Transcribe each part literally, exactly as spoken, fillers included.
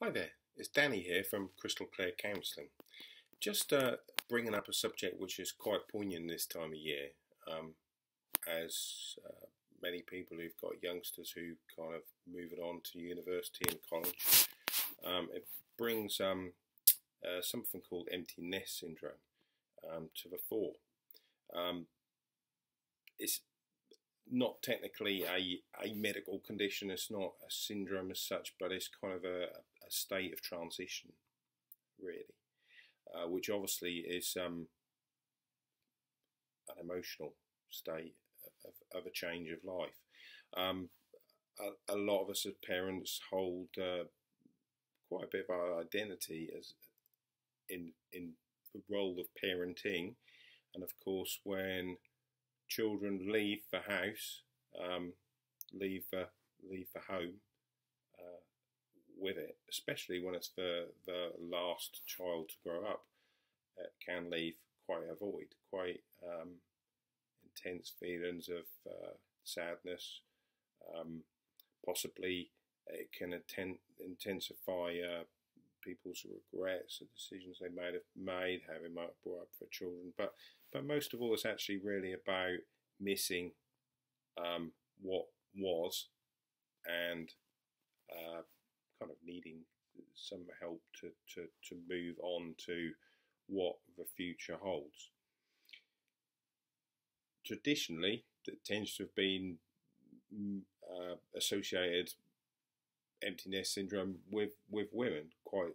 Hi there, it's Danny here from Crystal Clear Counselling. Just uh, bringing up a subject which is quite poignant this time of year, um, as uh, many people who've got youngsters who kind of moving on to university and college. Um, it brings um, uh, something called empty nest syndrome um, to the fore. Um, it's not technically a, a medical condition, it's not a syndrome as such, but it's kind of a, a state of transition, really, uh, which obviously is um, an emotional state of, of a change of life. Um, a, a lot of us as parents hold uh, quite a bit of our identity as in, in the role of parenting, and of course when children leave the house, um, leave the leave the home uh, with it, especially when it's the the last child to grow up. It can leave quite a void, quite um, intense feelings of uh, sadness. Um, possibly it can atten intensify uh, people's regrets, the decisions they might have made, how they might have brought up their children, but. But most of all, it's actually really about missing um, what was, and uh, kind of needing some help to, to, to move on to what the future holds. Traditionally, that tends to have been uh, associated empty nest syndrome with, with women, quite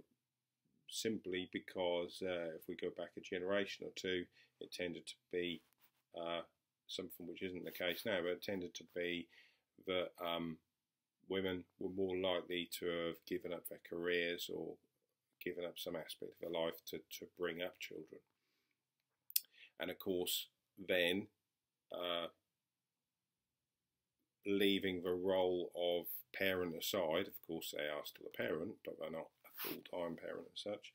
simply because uh, if we go back a generation or two, it tended to be uh, something which isn't the case now, but it tended to be that um, women were more likely to have given up their careers or given up some aspect of their life to, to bring up children. And of course, then uh, leaving the role of parent aside, of course they are still a parent, but they're not a full-time parent as such.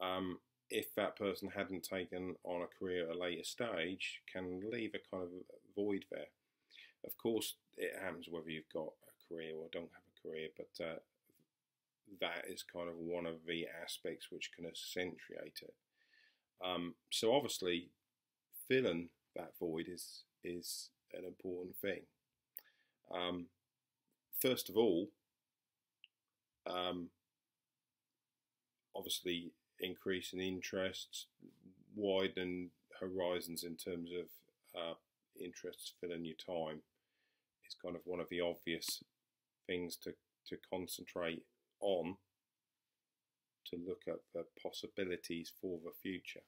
Um, if that person hadn't taken on a career at a later stage, can leave a kind of void there. Of course, it happens whether you've got a career or don't have a career, but uh, that is kind of one of the aspects which can accentuate it. Um, so obviously, filling that void is, is an important thing. Um, first of all, um, obviously, increase in interests, widen horizons in terms of uh, interests filling your time is kind of one of the obvious things to, to concentrate on, to look at the possibilities for the future.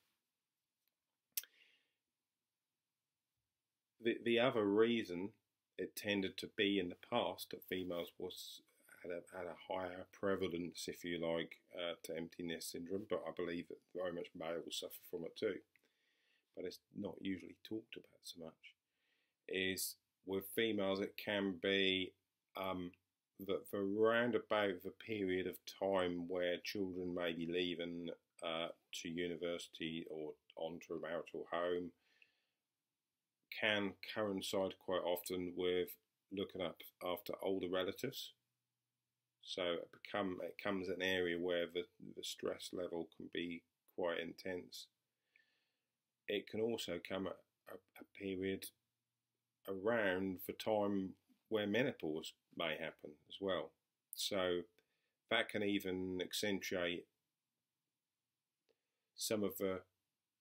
The, the other reason it tended to be in the past that females was Had a, had a higher prevalence, if you like, uh, to empty nest syndrome, but I believe that very much males suffer from it too. But it's not usually talked about so much. Is with females, it can be um, that for round about the period of time where children may be leaving uh, to university or onto a marital home, can coincide quite often with looking up after older relatives. So it, become, it becomes an area where the, the stress level can be quite intense. It can also come at a, a period around the time where menopause may happen as well. So that can even accentuate some of the,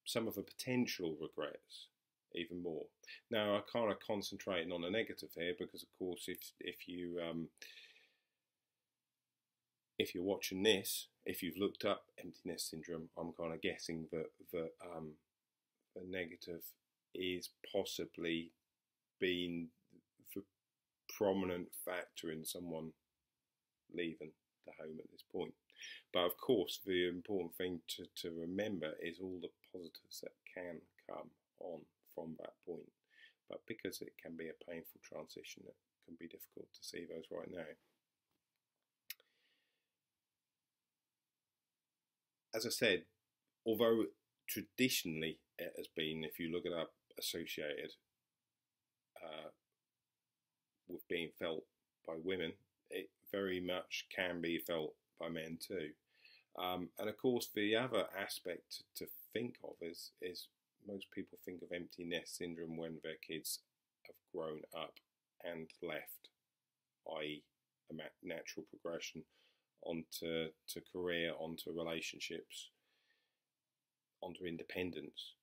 some of the potential regrets even more. Now, I'm kind of concentrating on the negative here because, of course, if, if you... Um, If you're watching this, if you've looked up empty nest syndrome, I'm kind of guessing that, that um, the negative is possibly being the prominent factor in someone leaving the home at this point. But of course, the important thing to, to remember is all the positives that can come on from that point. But because it can be a painful transition, it can be difficult to see those right now. As I said, although traditionally it has been, if you look it up, associated uh, with being felt by women, it, very much can be felt by men too. Um, and of course, the other aspect to think of is, is most people think of empty nest syndrome when their kids have grown up and left, that is a natural progression onto to career, onto relationships, onto independence.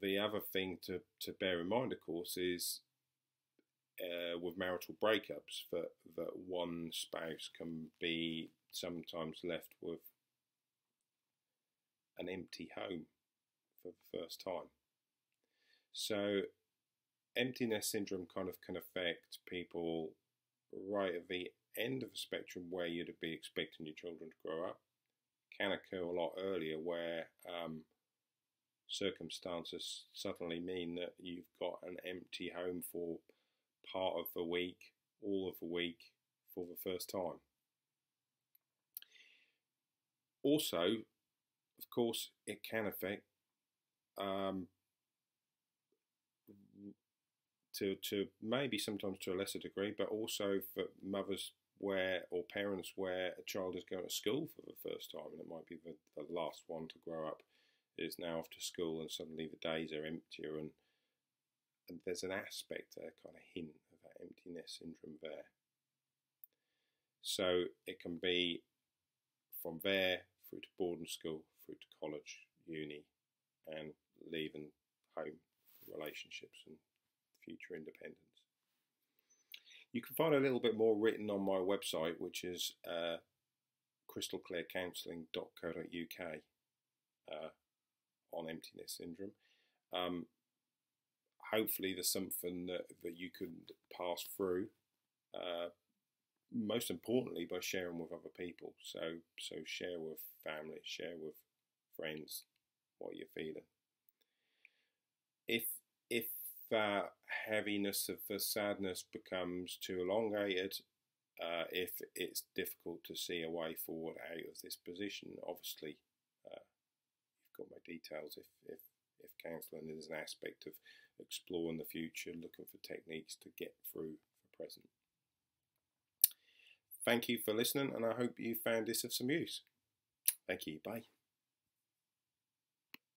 The other thing to, to bear in mind, of course, is uh, with marital breakups, that, that one spouse can be sometimes left with an empty home for the first time. So empty nest syndrome kind of can affect people right at the end of the spectrum where you'd be expecting your children to grow up. Can occur a lot earlier, where um, circumstances suddenly mean that you've got an empty home for part of the week, all of the week, for the first time. Also, of course, it can affect um, to to maybe sometimes to a lesser degree, but also for mothers where, or parents where, a child is going to school for the first time, and it might be the, the last one to grow up is now off to school, and suddenly the days are emptier, and and there's an aspect, a kind of hint of that empty nest syndrome there. So it can be from there through to boarding school, through to college, uni, and leaving home, relationships, and future independence. You can find a little bit more written on my website, which is uh, Crystal Clear Counselling dot co dot U K uh, on empty nest syndrome. Um, hopefully there's something that, that you can pass through, uh, most importantly by sharing with other people. So, so share with family, share with friends what you're feeling. If, if that heaviness of the sadness becomes too elongated, uh, if it's difficult to see a way forward out of this position, obviously uh, you've got my details. If, if, if counselling is an aspect of exploring the future, looking for techniques to get through the present. Thank you for listening, and I hope you found this of some use. Thank you, bye.